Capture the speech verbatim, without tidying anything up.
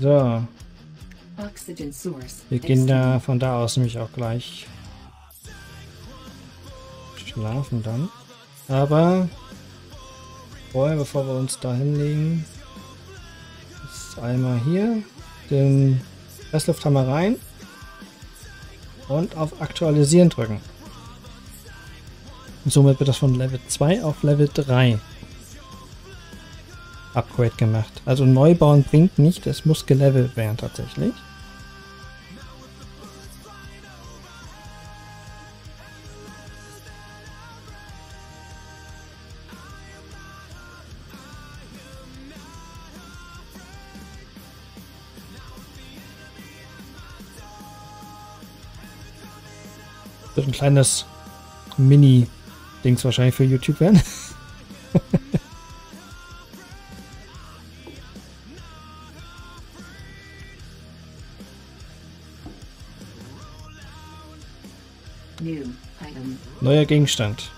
So. Wir gehen da von da aus nämlich auch gleich schlafen dann. Aber vorher, bevor wir uns da hinlegen, ist einmal hier den Presslufthammer rein und auf Aktualisieren drücken. Und somit wird das von Level zwei auf Level drei Upgrade gemacht. Also Neubauen bringt nicht, es muss gelevelt werden tatsächlich. Wird ein kleines Mini-Dings wahrscheinlich für YouTube werden. Neuer Gegenstand.